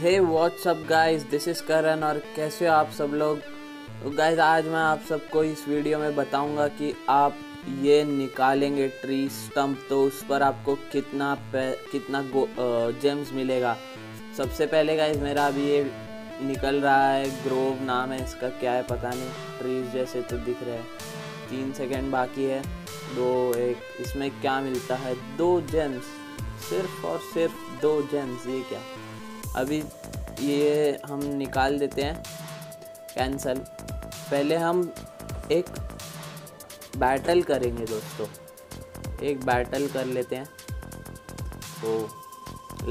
Hey what's up guys, this is Karan. और कैसे हो आप सब लोग? गाइस आज मैं आप सबको इस वीडियो में बताऊंगा कि आप ये निकालेंगे ट्री स्टम्प तो उस पर आपको कितना जेम्स मिलेगा। सबसे पहले गाइस मेरा अभी ये निकल रहा है, ग्रोव नाम है इसका, क्या है पता नहीं, ट्रीज जैसे तो दिख रहे हैं। 3 सेकेंड बाकी है, 2 1। इसमें क्या मिलता है? 2 जेम्स, सिर्फ और सिर्फ 2 जेम्स। ये क्या, अभी ये हम निकाल देते हैं। कैंसल। पहले हम एक बैटल करेंगे दोस्तों, एक बैटल कर लेते हैं। तो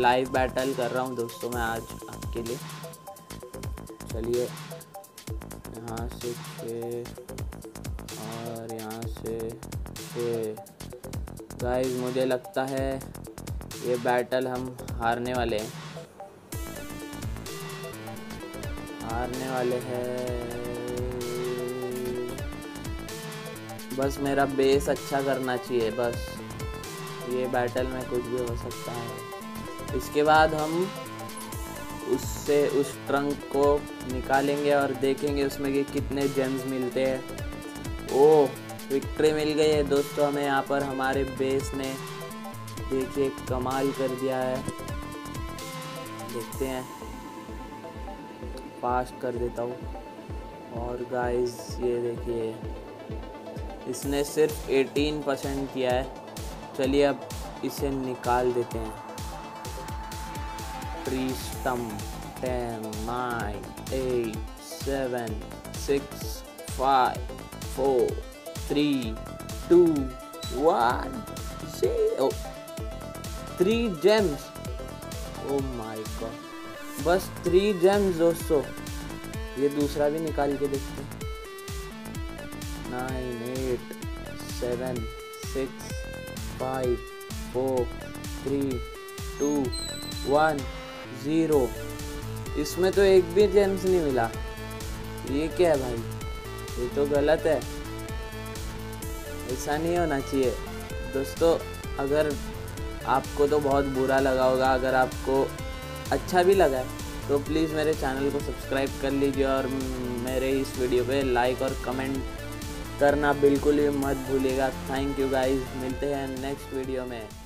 लाइव बैटल कर रहा हूँ दोस्तों मैं आज आपके लिए। चलिए यहाँ से 6 और यहाँ से 6। गाइस मुझे लगता है ये बैटल हम हारने वाले हैं। बस मेरा बेस अच्छा करना चाहिए, बस ये बैटल में कुछ भी हो सकता है। इसके बाद हम उससे उस ट्रंक को निकालेंगे और देखेंगे उसमें कि कितने जेम्स मिलते हैं। ओ, विक्ट्री मिल गई है दोस्तों हमें यहाँ पर। हमारे बेस ने देखिए कमाल कर दिया है। देखते हैं, पास कर देता हूँ। और गाइस ये देखिए इसने सिर्फ 18% किया है। चलिए अब इसे निकाल देते हैं। Tree stump 10 9 8 7 6 5 4 3 2 1 0। 3 gems. Oh my god, बस 3 जेम्स दोस्तों। ये दूसरा भी निकाल के देखते हैं। 9 8 7 6 5 4 3 2 1 0। इसमें तो एक भी जेम्स नहीं मिला। ये क्या है भाई, ये तो गलत है, ऐसा नहीं होना चाहिए दोस्तों। अगर आपको तो बहुत बुरा लगा होगा, अगर आपको अच्छा भी लगा है तो प्लीज़ मेरे चैनल को सब्सक्राइब कर लीजिए और मेरे इस वीडियो पे लाइक और कमेंट करना बिल्कुल भी मत भूलिएगा। थैंक यू गाइस, मिलते हैं नेक्स्ट वीडियो में।